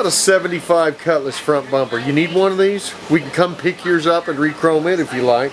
about a 75 Cutlass front bumper. You need one of these? We can come pick yours up and re-chrome it if you like.